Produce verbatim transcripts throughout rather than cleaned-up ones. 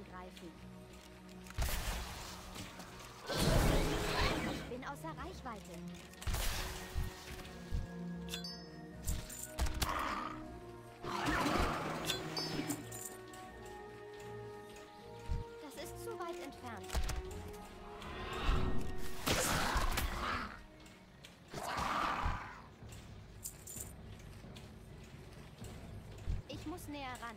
angreifen. Ich bin außer Reichweite. Das ist zu weit entfernt. Ich muss näher ran.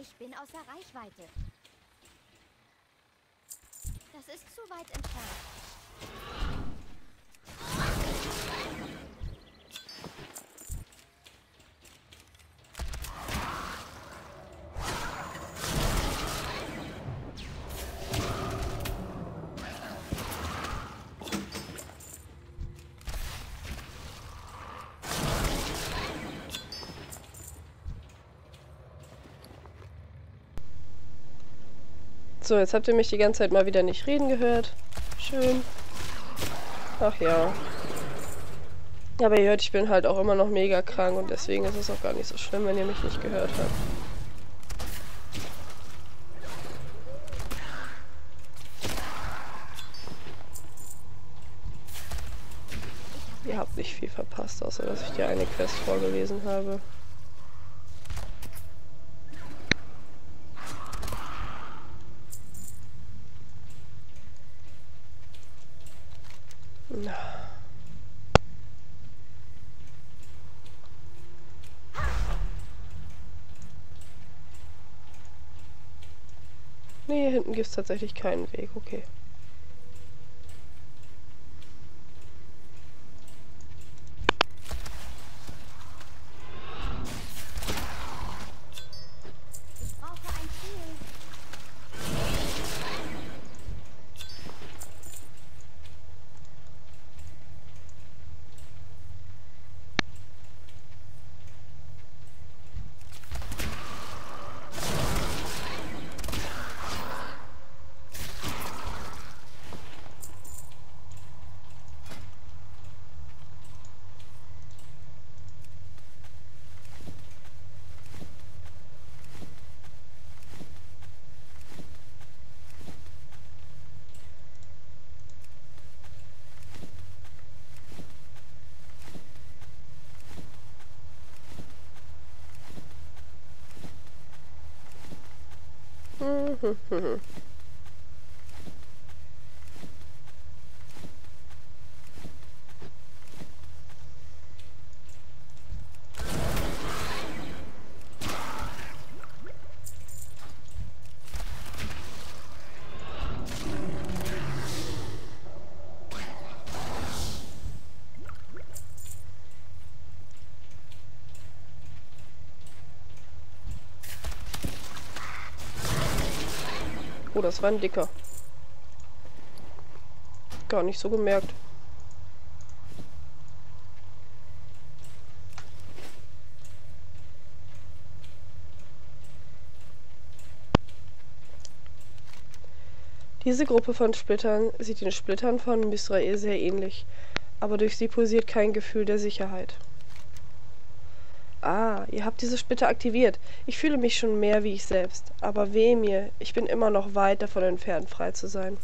Ich bin außer Reichweite. Das ist zu weit entfernt. So, jetzt habt ihr mich die ganze Zeit mal wieder nicht reden gehört. Schön. Ach ja. Aber ihr hört, ich bin halt auch immer noch mega krank und deswegen ist es auch gar nicht so schlimm, wenn ihr mich nicht gehört habt. Ihr habt nicht viel verpasst, außer dass ich dir eine Quest vorgelesen habe. Nee, hier hinten gibt es tatsächlich keinen Weg, okay. Oh, das war ein dicker. Gar nicht so gemerkt. Diese Gruppe von Splittern sieht den Splittern von Mizrae sehr ähnlich, aber durch sie pulsiert kein Gefühl der Sicherheit. Ah, ihr habt diese Splitter aktiviert. Ich fühle mich schon mehr wie ich selbst. Aber weh mir, ich bin immer noch weit davon entfernt, frei zu sein.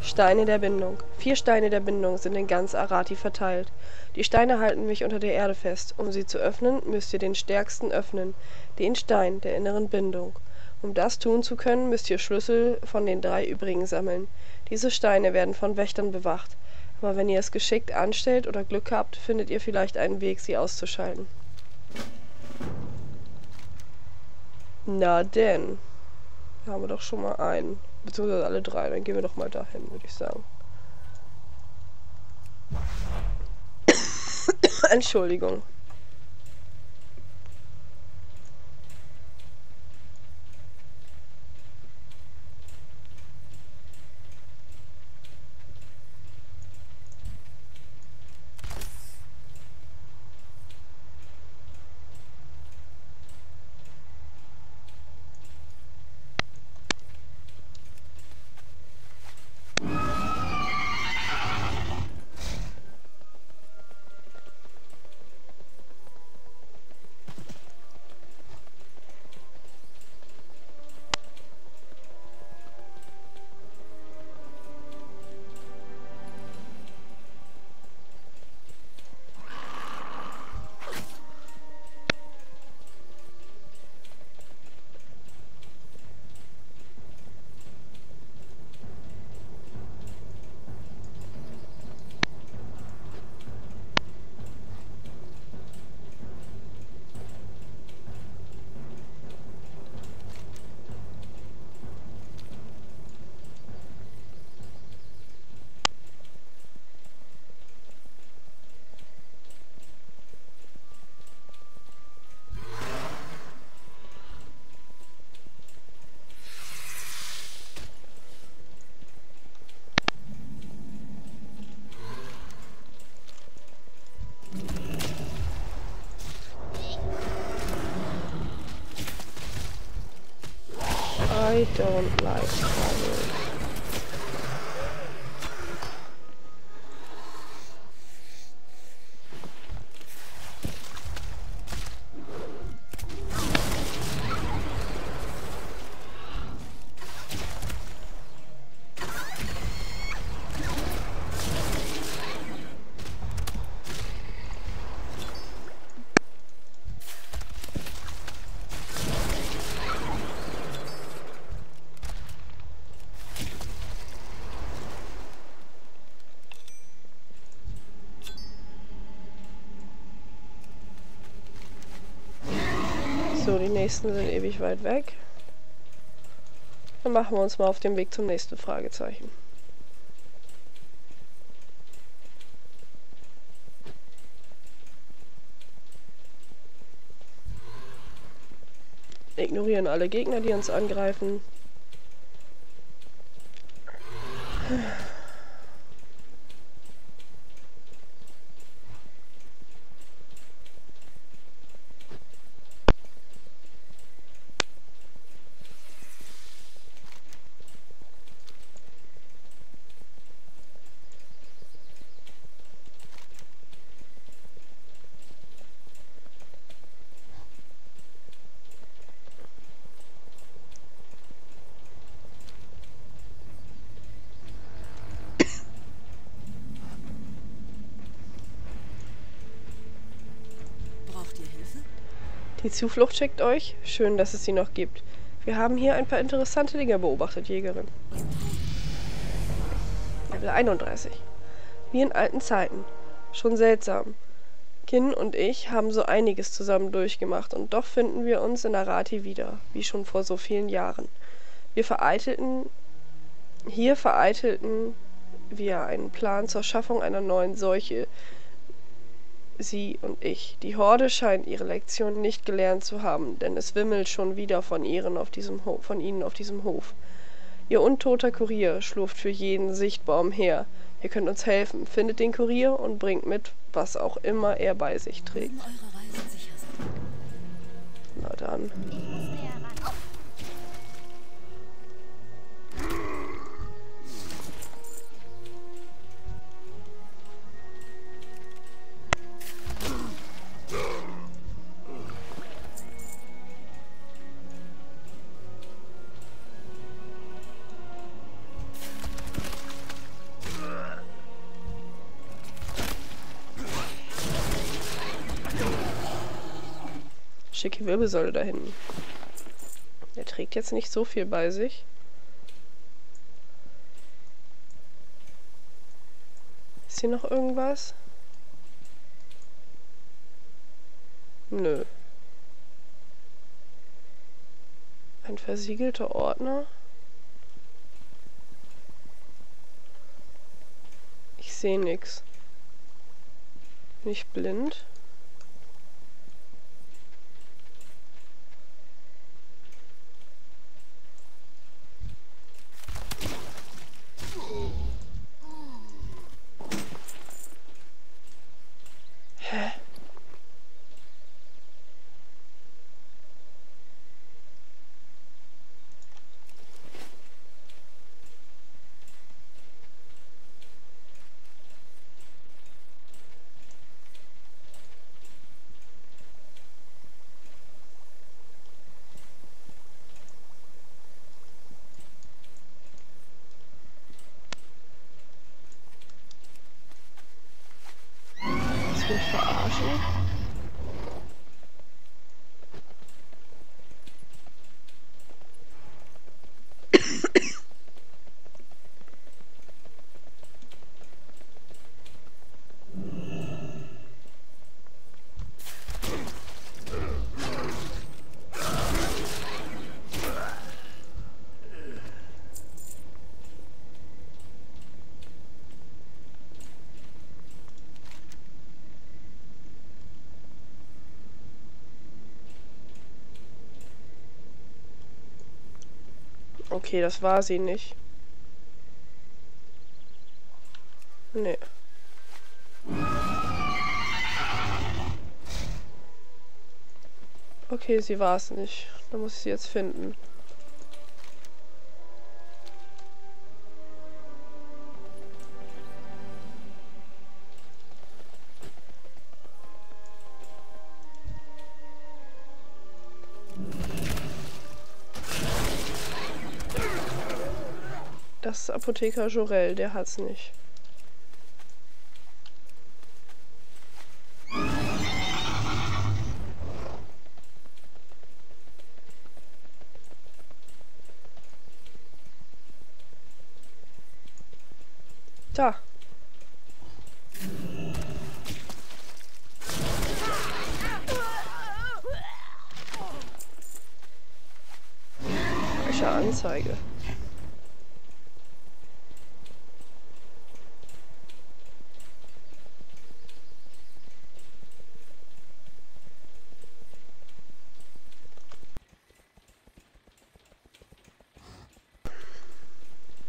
Steine der Bindung. Vier Steine der Bindung sind in ganz Arathi verteilt. Die Steine halten mich unter der Erde fest. Um sie zu öffnen, müsst ihr den stärksten öffnen, den Stein der inneren Bindung. Um das tun zu können, müsst ihr Schlüssel von den drei übrigen sammeln. Diese Steine werden von Wächtern bewacht. Aber wenn ihr es geschickt anstellt oder Glück habt, findet ihr vielleicht einen Weg, sie auszuschalten. Na denn. Da haben wir doch schon mal einen. Beziehungsweise alle drei. Dann gehen wir doch mal dahin, würde ich sagen. Entschuldigung. I don't like travel. So, die nächsten sind ewig weit weg. Dann machen wir uns mal auf den Weg zum nächsten Fragezeichen. Ignorieren alle Gegner, die uns angreifen. Die Zuflucht schickt euch. Schön, dass es sie noch gibt. Wir haben hier ein paar interessante Dinge beobachtet, Jägerin. Level einunddreißig. Wie in alten Zeiten. Schon seltsam. Kinn und ich haben so einiges zusammen durchgemacht und doch finden wir uns in Arathi wieder, wie schon vor so vielen Jahren. Wir vereitelten... Hier vereitelten wir einen Plan zur Schaffung einer neuen Seuche, sie und ich. Die Horde scheint ihre Lektion nicht gelernt zu haben, denn es wimmelt schon wieder von ihren auf diesem Ho- von ihnen auf diesem Hof. Ihr untoter Kurier schlurft für jeden sichtbar umher. Ihr könnt uns helfen. Findet den Kurier und bringt mit, was auch immer er bei sich trägt. Na dann. Done. Schicke Wirbelsäule da hinten. Er trägt jetzt nicht so viel bei sich. Ist hier noch irgendwas? Nö. Ein versiegelter Ordner. Ich sehe nichts. Bin ich blind? Okay, das war sie nicht. Nee. Okay, sie war es nicht. Da muss ich sie jetzt finden. Das ist Apotheker Jorel, der hat's nicht. Da. Welche Anzeige?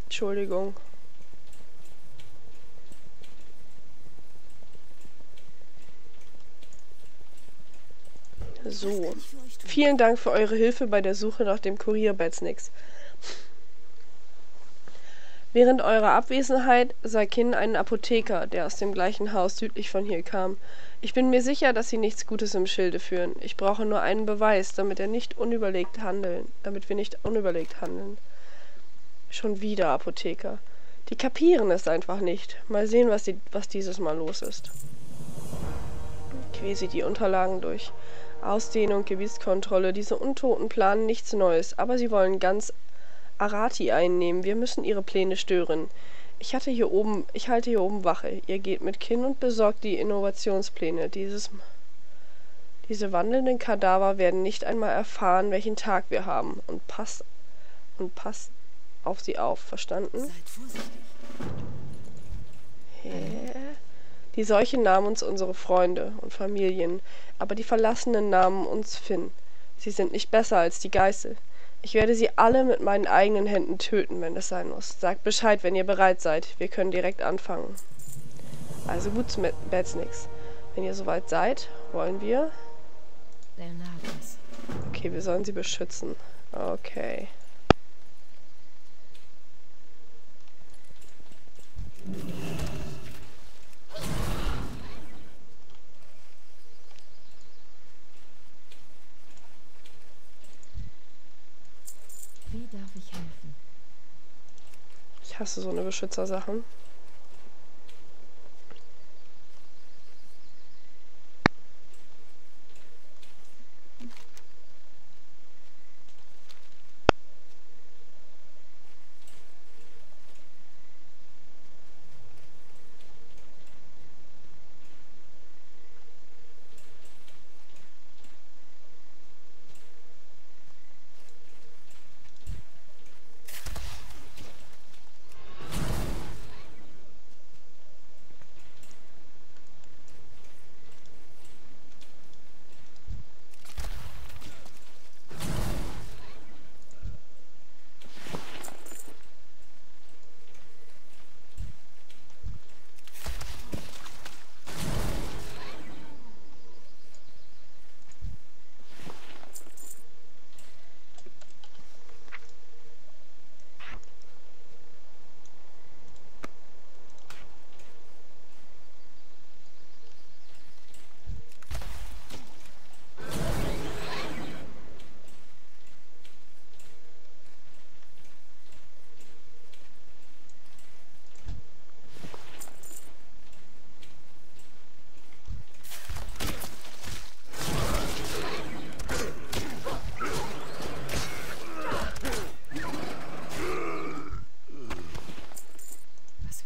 Entschuldigung. So. Vielen Dank für eure Hilfe bei der Suche nach dem Kurier Batsnicks. Während eurer Abwesenheit sah Kinn einen Apotheker, der aus dem gleichen Haus südlich von hier kam. Ich bin mir sicher, dass sie nichts Gutes im Schilde führen. Ich brauche nur einen Beweis, damit er nicht unüberlegt handeln, damit wir nicht unüberlegt handeln. Schon wieder Apotheker. Die kapieren es einfach nicht. Mal sehen, was, die, was dieses Mal los ist. Quasi die Unterlagen durch. Ausdehnung, Gebietskontrolle. Diese Untoten planen nichts Neues, aber sie wollen ganz Arathi einnehmen. Wir müssen ihre Pläne stören. Ich hatte hier oben, ich halte hier oben Wache. Ihr geht mit Kinn und besorgt die Innovationspläne. Dieses, diese wandelnden Kadaver werden nicht einmal erfahren, welchen Tag wir haben. Und passt und passt auf sie auf, verstanden? Hä? Die Seuche nahm uns unsere Freunde und Familien, aber die Verlassenen nahmen uns Finn. Sie sind nicht besser als die Geißel. Ich werde sie alle mit meinen eigenen Händen töten, wenn es sein muss. Sagt Bescheid, wenn ihr bereit seid. Wir können direkt anfangen. Also gut, Batsnicks. Wenn ihr soweit seid, wollen wir... Okay, wir sollen sie beschützen. Okay. Wie darf ich helfen? Ich hasse so eine Beschützersachen.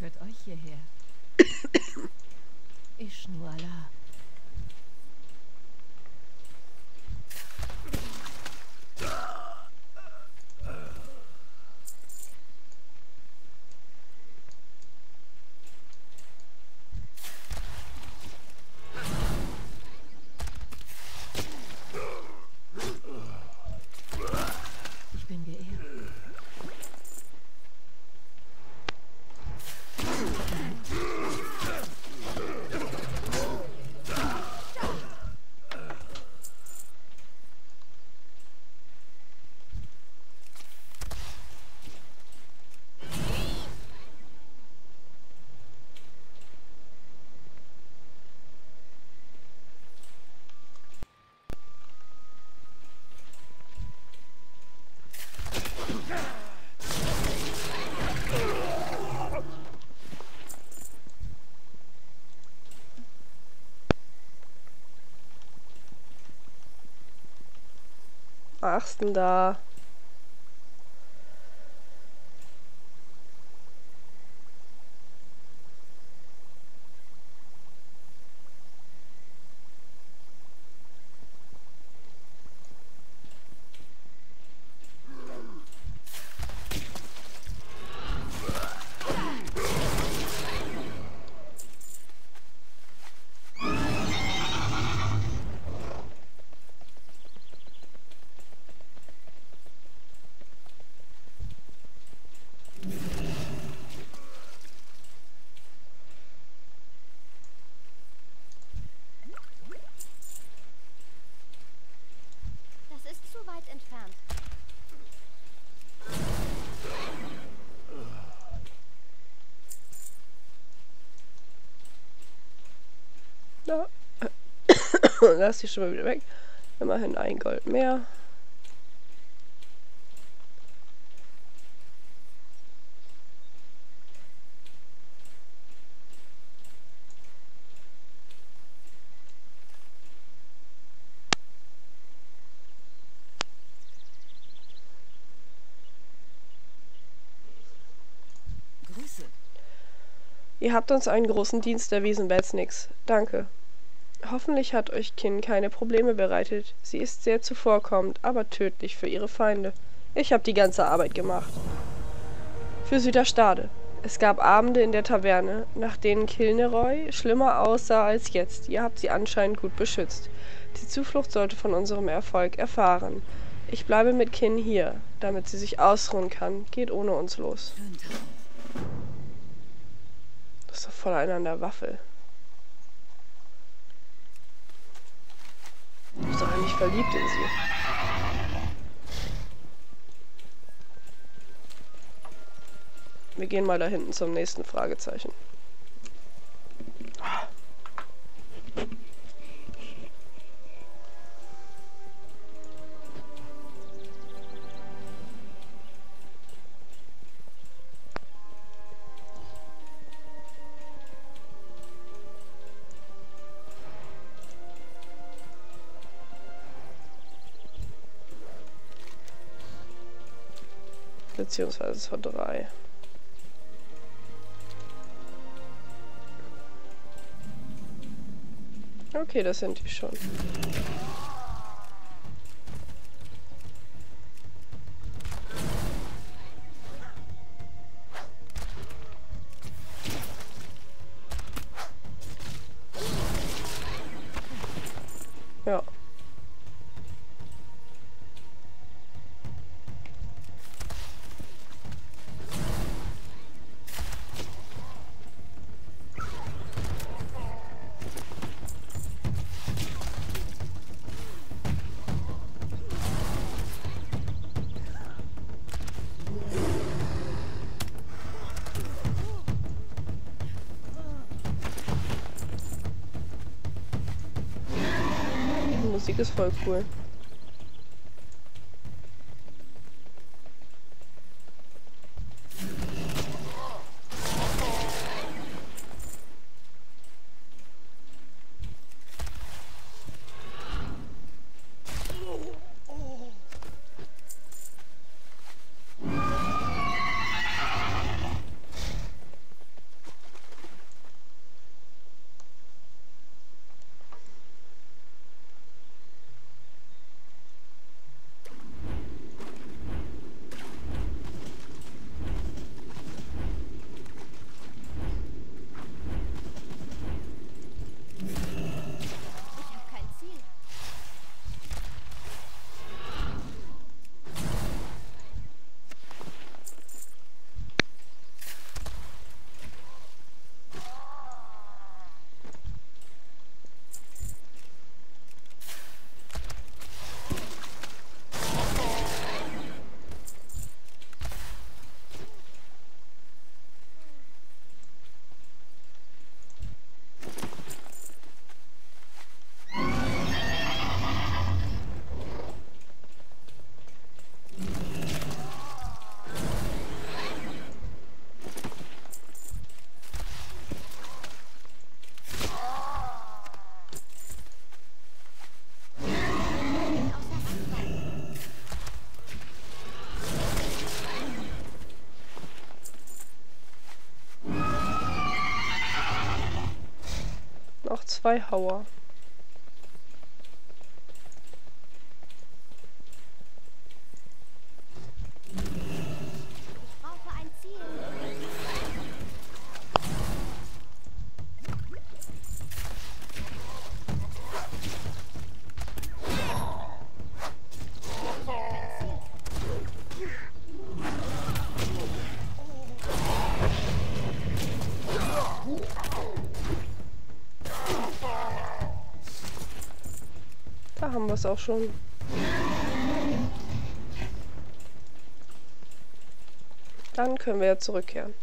führt euch hierher? Ich nur Allah. Was denn da? Lass die schon mal wieder weg. Immerhin ein Gold mehr. Grüße. Ihr habt uns einen großen Dienst erwiesen, Batsnicks. Danke. Hoffentlich hat euch Kinn keine Probleme bereitet. Sie ist sehr zuvorkommend, aber tödlich für ihre Feinde. Ich habe die ganze Arbeit gemacht. Für Süderstade. Es gab Abende in der Taverne, nach denen Kilneroy schlimmer aussah als jetzt. Ihr habt sie anscheinend gut beschützt. Die Zuflucht sollte von unserem Erfolg erfahren. Ich bleibe mit Kinn hier, damit sie sich ausruhen kann. Geht ohne uns los. Das ist doch voll einer an der Waffel. Du bist doch eigentlich verliebt in sie. Wir gehen mal da hinten zum nächsten Fragezeichen. Beziehungsweise vor drei. Okay, das sind die schon. Ja. Musik ist voll cool. auch zwei Hauer. Haben wir es auch schon. Dann können wir ja zurückkehren.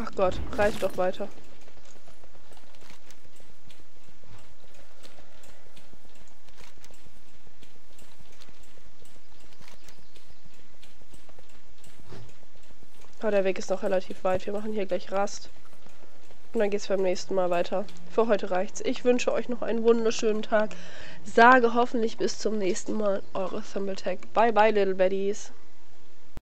Ach Gott, reicht doch weiter. Der Weg ist noch relativ weit. Wir machen hier gleich Rast. Und dann geht es beim nächsten Mal weiter. Für heute reicht's. Ich wünsche euch noch einen wunderschönen Tag. Sage hoffentlich bis zum nächsten Mal. Eure Thimbletack. Bye bye, Little Baddies.